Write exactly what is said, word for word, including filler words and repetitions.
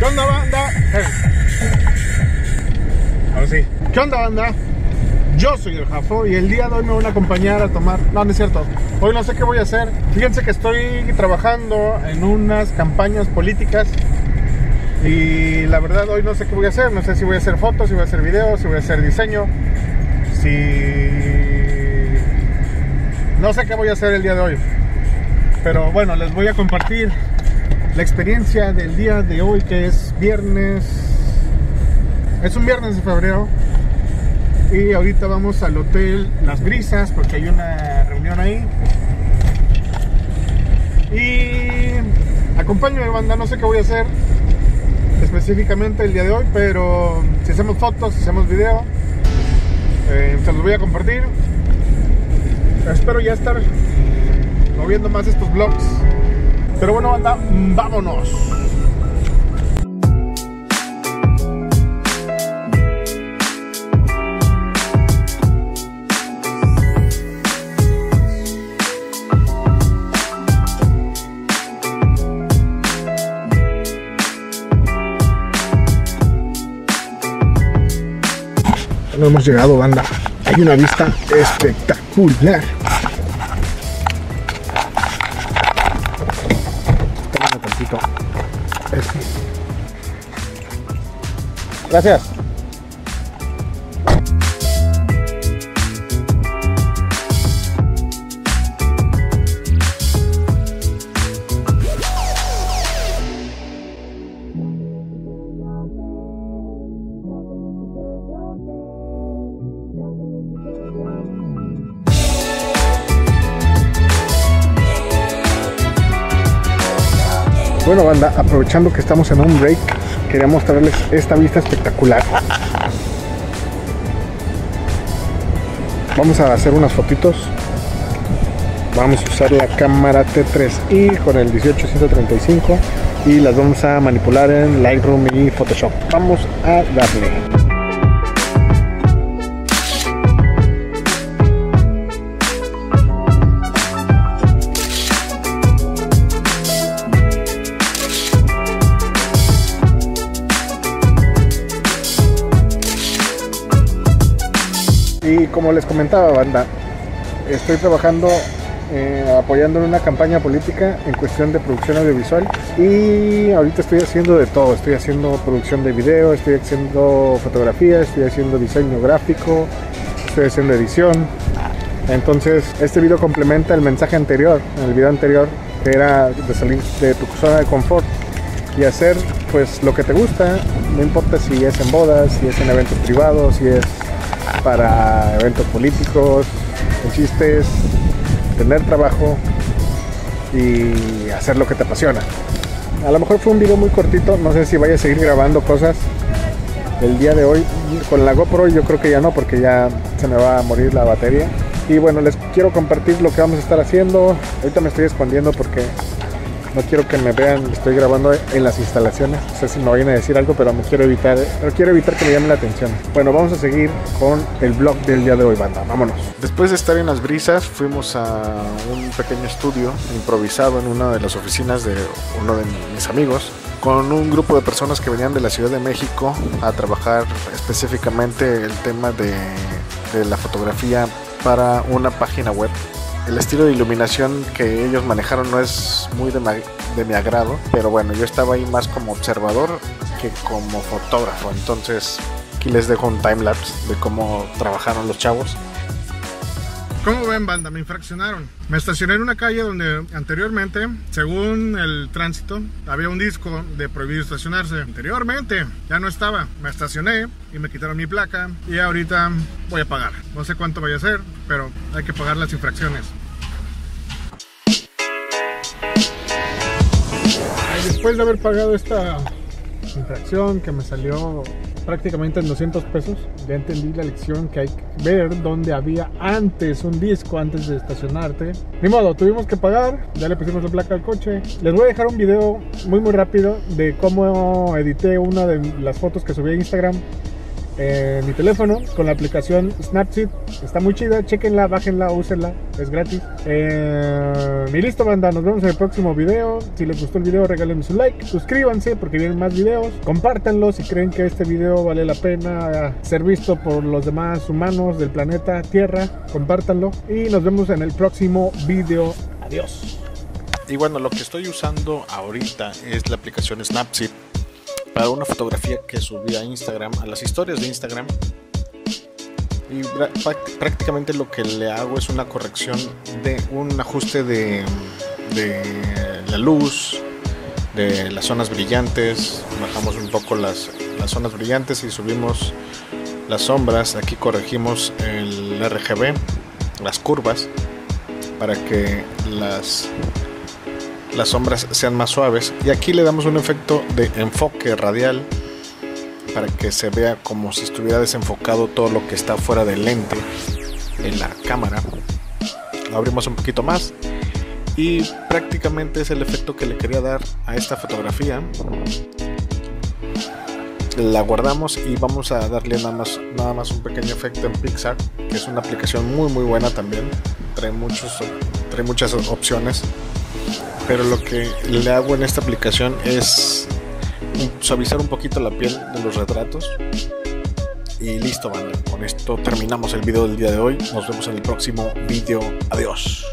¿Qué onda, banda? Ahora sí. ¿Qué onda, banda? Yo soy el Jafo y el día de hoy me voy a acompañar a tomar... No, no es cierto. Hoy no sé qué voy a hacer. Fíjense que estoy trabajando en unas campañas políticas y la verdad hoy no sé qué voy a hacer. No sé si voy a hacer fotos, si voy a hacer videos, si voy a hacer diseño, si... No sé qué voy a hacer el día de hoy. Pero bueno, les voy a compartir la experiencia del día de hoy, que es viernes. Es un viernes de febrero. Y ahorita vamos al hotel Las Brisas porque hay una reunión ahí. Y acompáñame, banda, no sé qué voy a hacer específicamente el día de hoy, pero si hacemos fotos, si hacemos video, eh, se los voy a compartir. Espero ya estar moviendo más estos vlogs. Pero bueno, banda, vámonos. No hemos llegado, banda. Hay una vista espectacular. Espérame un poquito. Este. Gracias. Bueno, banda, aprovechando que estamos en un break, quería mostrarles esta vista espectacular. Vamos a hacer unas fotitos. Vamos a usar la cámara T tres i con el dieciocho ciento treinta y cinco y las vamos a manipular en Lightroom y Photoshop. Vamos a darle. Y como les comentaba, banda, estoy trabajando eh, apoyando en una campaña política en cuestión de producción audiovisual y ahorita estoy haciendo de todo. Estoy haciendo producción de video, estoy haciendo fotografía, estoy haciendo diseño gráfico, estoy haciendo edición. Entonces este video complementa el mensaje anterior, el video anterior, que era de salir de tu zona de confort y hacer pues lo que te gusta. No importa si es en bodas, si es en eventos privados, si es para eventos políticos. El chiste es tener trabajo y hacer lo que te apasiona. A lo mejor fue un video muy cortito, no sé si vaya a seguir grabando cosas el día de hoy. Con la GoPro yo creo que ya no, porque ya se me va a morir la batería. Y bueno, les quiero compartir lo que vamos a estar haciendo. Ahorita me estoy escondiendo porque no quiero que me vean, estoy grabando en las instalaciones. No sé si me vayan a decir algo, pero me quiero evitar, pero quiero evitar que me llamen la atención. Bueno, vamos a seguir con el vlog del día de hoy, banda. Vámonos. Después de estar en Las Brisas, fuimos a un pequeño estudio improvisado en una de las oficinas de uno de mis amigos, con un grupo de personas que venían de la Ciudad de México a trabajar específicamente el tema de, de la fotografía para una página web. El estilo de iluminación que ellos manejaron no es muy de, ma de mi agrado, pero bueno, yo estaba ahí más como observador que como fotógrafo. Entonces aquí les dejo un timelapse de cómo trabajaron los chavos. Como ven, banda, me infraccionaron. Me estacioné en una calle donde anteriormente, según el tránsito, había un disco de prohibido estacionarse. Anteriormente ya no estaba. Me estacioné y me quitaron mi placa y ahorita voy a pagar. No sé cuánto vaya a ser, pero hay que pagar las infracciones. Después de haber pagado esta infracción que me salió prácticamente en doscientos pesos, ya entendí la lección, que hay que ver dónde había antes un disco antes de estacionarte. Ni modo, tuvimos que pagar, ya le pusimos la placa al coche. Les voy a dejar un video muy muy rápido de cómo edité una de las fotos que subí a Instagram eh, mi teléfono con la aplicación Snapseed. Está muy chida, chequenla, bájenla, úsenla, es gratis. Eh, y listo, banda, nos vemos en el próximo video. Si les gustó el video, regálenme su like, suscríbanse porque vienen más videos, compártanlo si creen que este video vale la pena ser visto por los demás humanos del planeta Tierra, compártanlo y nos vemos en el próximo video. Adiós. Y bueno, lo que estoy usando ahorita es la aplicación Snapseed para una fotografía que subí a Instagram, a las historias de Instagram, y prácticamente lo que le hago es una corrección de un ajuste de, de la luz, de las zonas brillantes. Bajamos un poco las, las zonas brillantes y subimos las sombras. Aquí corregimos el R G B, las curvas, para que las, las sombras sean más suaves, y aquí le damos un efecto de enfoque radial para que se vea como si estuviera desenfocado todo lo que está fuera del lente en la cámara. Lo abrimos un poquito más y prácticamente es el efecto que le quería dar a esta fotografía. La guardamos y vamos a darle nada más, nada más un pequeño efecto en Pixar, que es una aplicación muy muy buena también, trae, muchos, trae muchas opciones, pero lo que le hago en esta aplicación es suavizar un poquito la piel de los retratos. Y listo, banda, con esto terminamos el video del día de hoy. Nos vemos en el próximo video. Adiós.